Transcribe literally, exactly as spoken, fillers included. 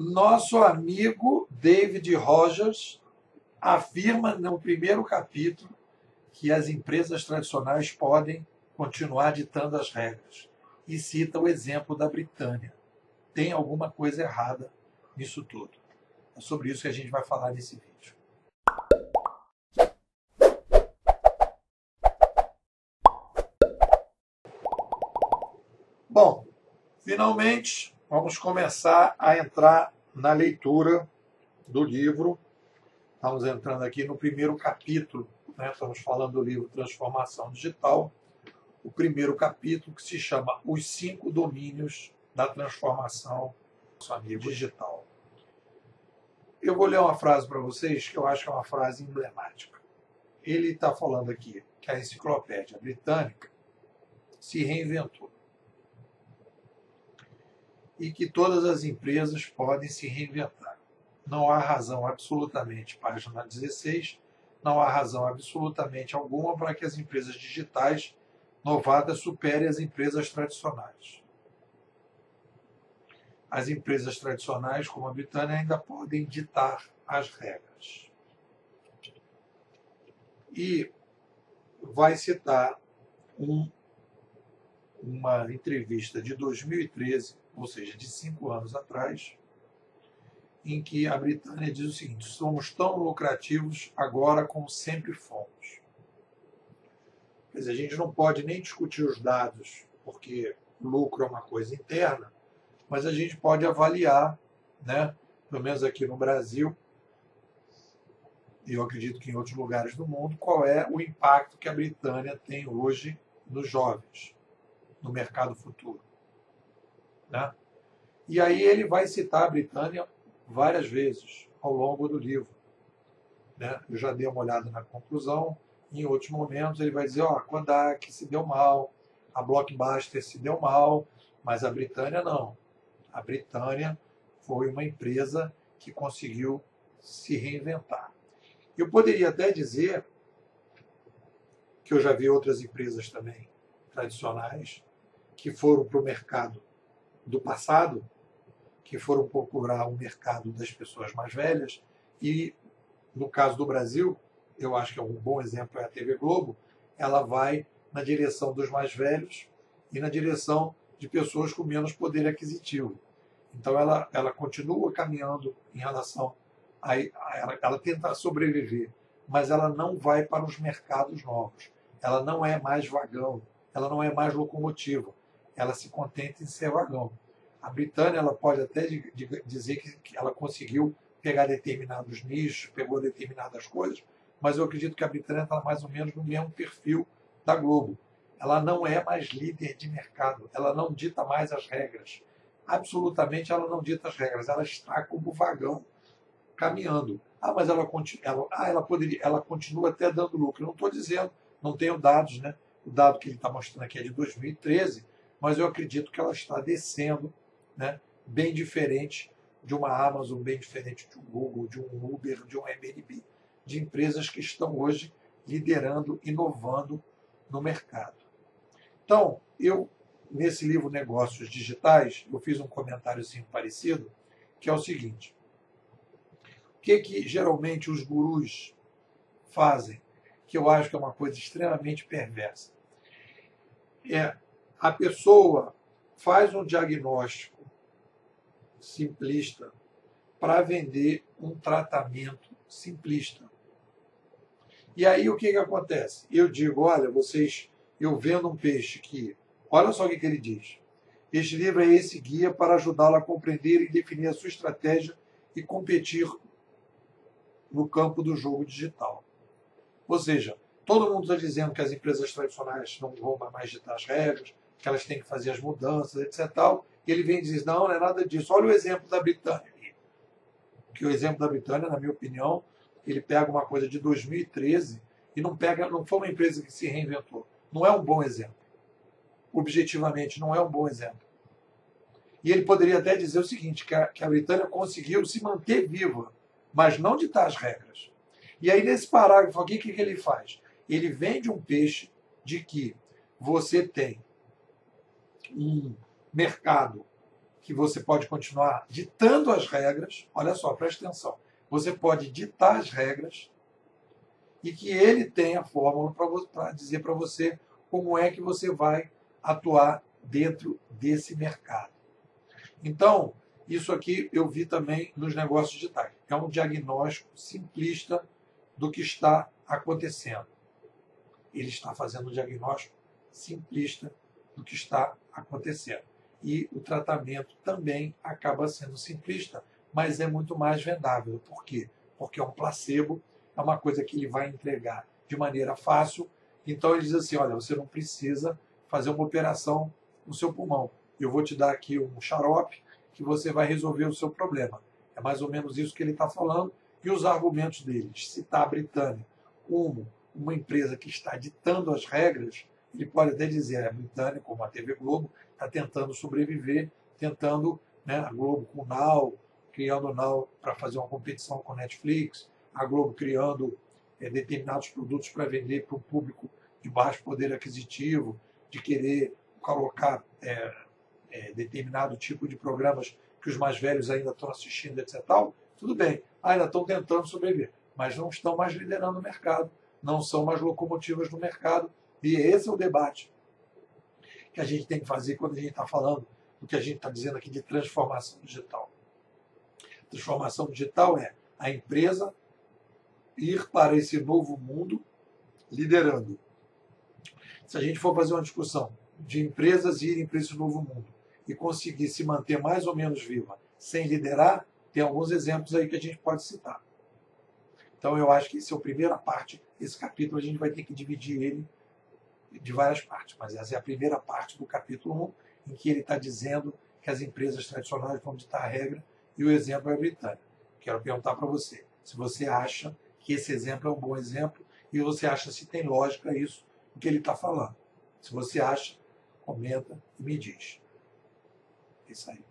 nosso amigo David Rogers afirma no primeiro capítulo que as empresas tradicionais podem continuar ditando as regras e cita o exemplo da Britânia. Tem alguma coisa errada nisso tudo. É sobre isso que a gente vai falar nesse vídeo. Bom, finalmente vamos começar a entrar na leitura do livro. Estamos entrando aqui no primeiro capítulo, né? Estamos falando do livro Transformação Digital. O primeiro capítulo que se chama Os Cinco Domínios da Transformação Digital. Eu vou ler uma frase para vocês que eu acho que é uma frase emblemática. Ele está falando aqui que a Enciclopédia Britânica se reinventou e que todas as empresas podem se reinventar. Não há razão absolutamente, página dezesseis, não há razão absolutamente alguma para que as empresas digitais novatas superem as empresas tradicionais. As empresas tradicionais, como a Britânia, ainda podem ditar as regras. E vai citar um, uma entrevista de dois mil e treze, ou seja, de cinco anos atrás, em que a Britânia diz o seguinte: somos tão lucrativos agora como sempre fomos. Quer dizer, a gente não pode nem discutir os dados, porque lucro é uma coisa interna, mas a gente pode avaliar, né, pelo menos aqui no Brasil, e eu acredito que em outros lugares do mundo, qual é o impacto que a Britânia tem hoje nos jovens, no mercado futuro. Né? E aí ele vai citar a Britânia várias vezes ao longo do livro. Né? Eu já dei uma olhada na conclusão. Em outros momentos ele vai dizer, ó, a Kodak se deu mal, a Blockbuster se deu mal, mas a Britânia não. A Britânia foi uma empresa que conseguiu se reinventar. Eu poderia até dizer que eu já vi outras empresas também tradicionais que foram para o mercado do passado, que foram procurar o mercado das pessoas mais velhas, e no caso do Brasil, eu acho que é um bom exemplo é a T V Globo, ela vai na direção dos mais velhos e na direção de pessoas com menos poder aquisitivo. Então ela, ela continua caminhando em relação a, a ela, ela tenta sobreviver, mas ela não vai para os mercados novos, ela não é mais vagão, ela não é mais locomotiva, ela se contenta em ser vagão. A Britânia, ela pode até de, de, dizer que, que ela conseguiu pegar determinados nichos, pegou determinadas coisas, mas eu acredito que a Britânia está mais ou menos no mesmo perfil da Globo. Ela não é mais líder de mercado, ela não dita mais as regras. Absolutamente ela não dita as regras, ela está como vagão caminhando. Ah, mas ela, ela, ah, ela, poderia, ela continua até dando lucro. Eu não estou dizendo, não tenho dados, né? O dado que ele está mostrando aqui é de dois mil e treze, mas eu acredito que ela está descendo, né? Bem diferente de uma Amazon, bem diferente de um Google, de um Uber, de um Airbnb, de empresas que estão hoje liderando, inovando no mercado. Então, eu, nesse livro Negócios Digitais, eu fiz um comentário assim parecido, que é o seguinte: o que que geralmente os gurus fazem, que eu acho que é uma coisa extremamente perversa, é a pessoa faz um diagnóstico simplista para vender um tratamento simplista. E aí o que, que acontece? Eu digo, olha, vocês, eu vendo um peixe que, olha só o que, que ele diz. Este livro é esse guia para ajudá-lo a compreender e definir a sua estratégia e competir no campo do jogo digital. Ou seja, todo mundo está dizendo que as empresas tradicionais não vão mais ditar as regras, que elas têm que fazer as mudanças, etcétera. E ele vem e diz, não, não é nada disso. Olha o exemplo da Britânia. Que o exemplo da Britânia, na minha opinião, ele pega uma coisa de dois mil e treze e não pega, não foi uma empresa que se reinventou. Não é um bom exemplo. Objetivamente, não é um bom exemplo. E ele poderia até dizer o seguinte, que a, que a Britânia conseguiu se manter viva, mas não ditar as regras. E aí, nesse parágrafo aqui, o que, que ele faz? Ele vende um peixe de que você tem um mercado que você pode continuar ditando as regras, olha só, presta atenção, você pode ditar as regras e que ele tenha a fórmula para dizer para você como é que você vai atuar dentro desse mercado. Então, isso aqui eu vi também nos negócios digitais. É um diagnóstico simplista do que está acontecendo. Ele está fazendo um diagnóstico simplista do que está acontecendo. E o tratamento também acaba sendo simplista, mas é muito mais vendável. Por quê? Porque é um placebo, é uma coisa que ele vai entregar de maneira fácil. Então ele diz assim, olha, você não precisa fazer uma operação no seu pulmão. Eu vou te dar aqui um xarope que você vai resolver o seu problema. É mais ou menos isso que ele está falando. E os argumentos dele, citar a Britânia como uma empresa que está ditando as regras, ele pode até dizer, a Britânia, como a T V Globo, está tentando sobreviver, tentando, né, a Globo com o Now, criando o Now para fazer uma competição com a Netflix, a Globo criando é, determinados produtos para vender para o público de baixo poder aquisitivo, de querer colocar é, é, determinado tipo de programas que os mais velhos ainda estão assistindo, etcétera. Tudo bem, ainda estão tentando sobreviver, mas não estão mais liderando o mercado, não são mais locomotivas no mercado, e esse é o debate que a gente tem que fazer quando a gente está falando do que a gente está dizendo aqui de transformação digital. Transformação digital é a empresa ir para esse novo mundo liderando. Se a gente for fazer uma discussão de empresas irem para esse novo mundo e conseguir se manter mais ou menos viva sem liderar, tem alguns exemplos aí que a gente pode citar. Então eu acho que essa é a primeira parte, esse capítulo a gente vai ter que dividir ele de várias partes, mas essa é a primeira parte do capítulo um, em que ele está dizendo que as empresas tradicionais vão ditar a regra, e o exemplo é a Britânia. Quero perguntar para você, se você acha que esse exemplo é um bom exemplo, e você acha se tem lógica isso, o que ele está falando. Se você acha, comenta e me diz. É isso aí.